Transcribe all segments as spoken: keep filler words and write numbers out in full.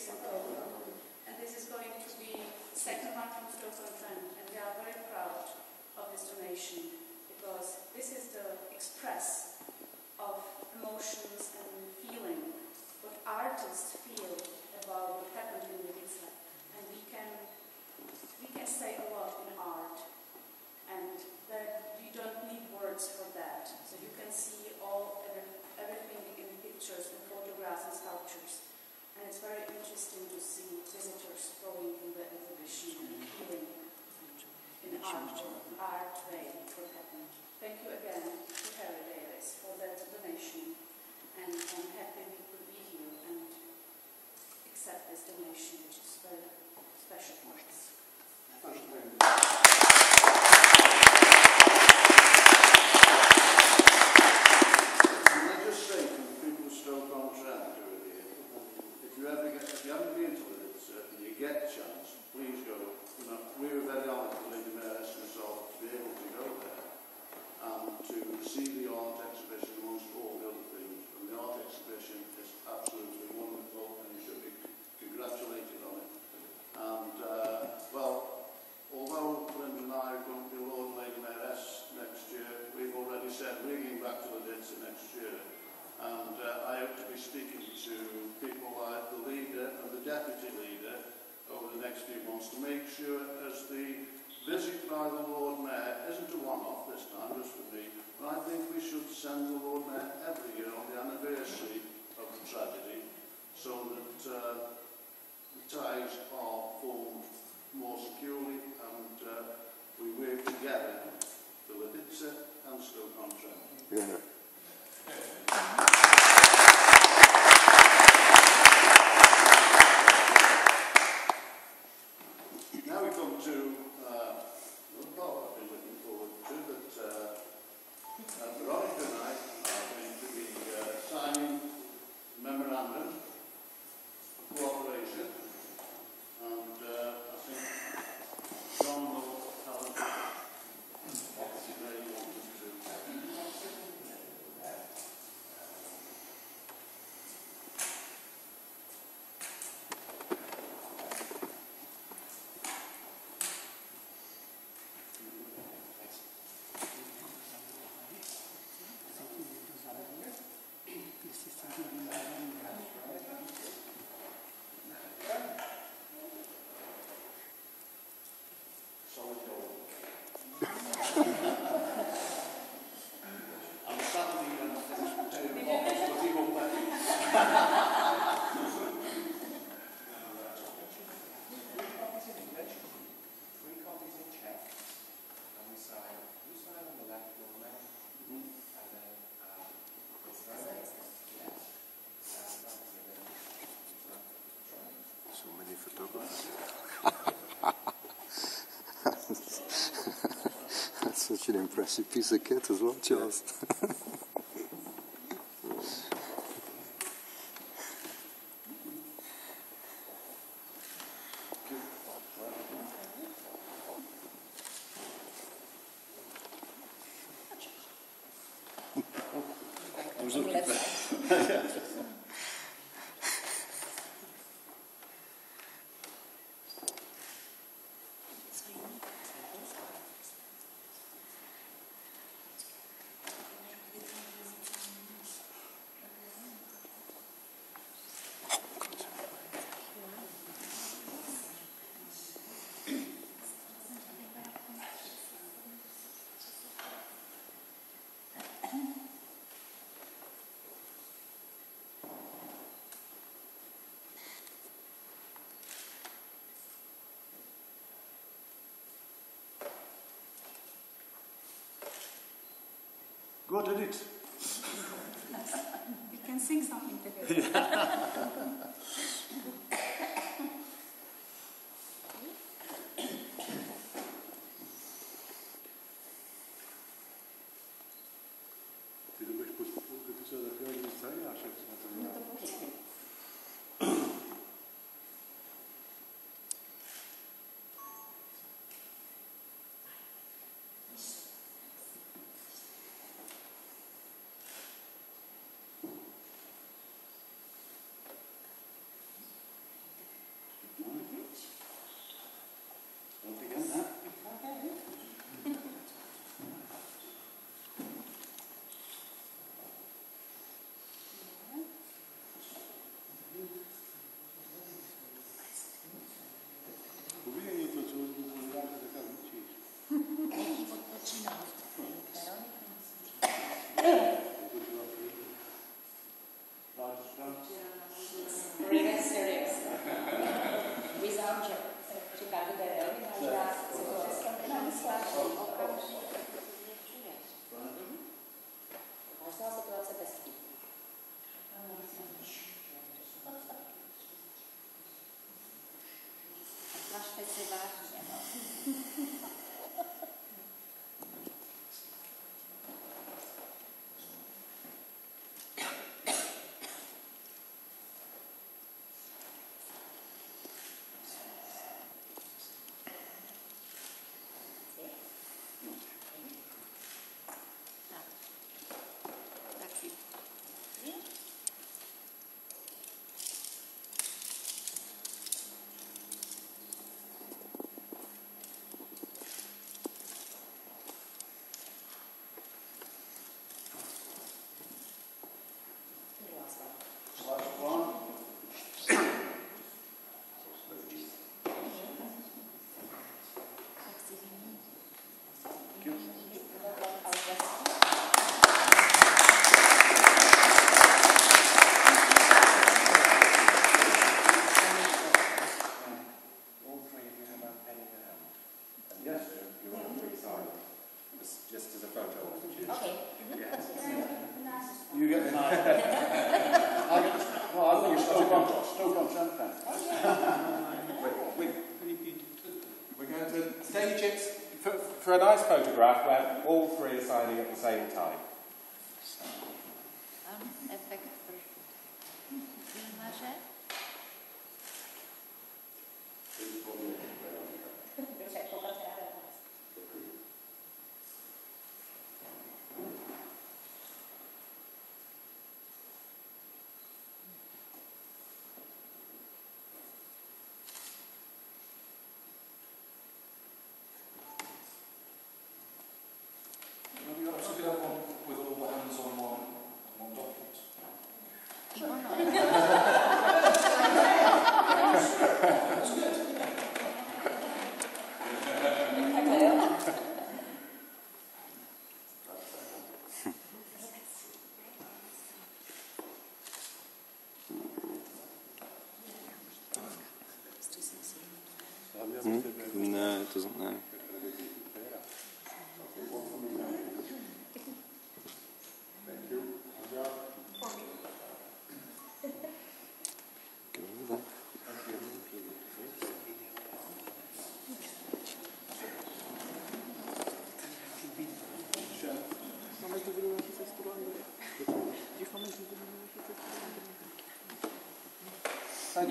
years ago, and this is going to be second one from two thousand ten, and we are very proud of this donation because this is the express of emotions and feeling, what artists feel about what happened in Vidica, and we can we can say a lot in art, and that we don't need words for that. So you can see all everything in pictures and photographs and sculptures. And it's very interesting to see visitors going in the exhibition and feeling in art or art way what happened. Thank you again to Harry Davis for that donation, and I'm happy we could be here and accept this donation, which is very special for us. Thank you very much. To make sure, as the visit by the Lord Mayor isn't a one-off this time, just for me, but I think we should send the Lord Mayor every year on the anniversary of the tragedy, so that uh, the ties are formed more securely, and uh, we work together for Vidica and Stoke on Trent. Yeah. That's such an impressive piece of kit as well, Charles. Yeah. Good, did it? We can sing something together. Yeah. For a nice photograph where all three are signing at the same time. No, it doesn't know. Thank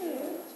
you.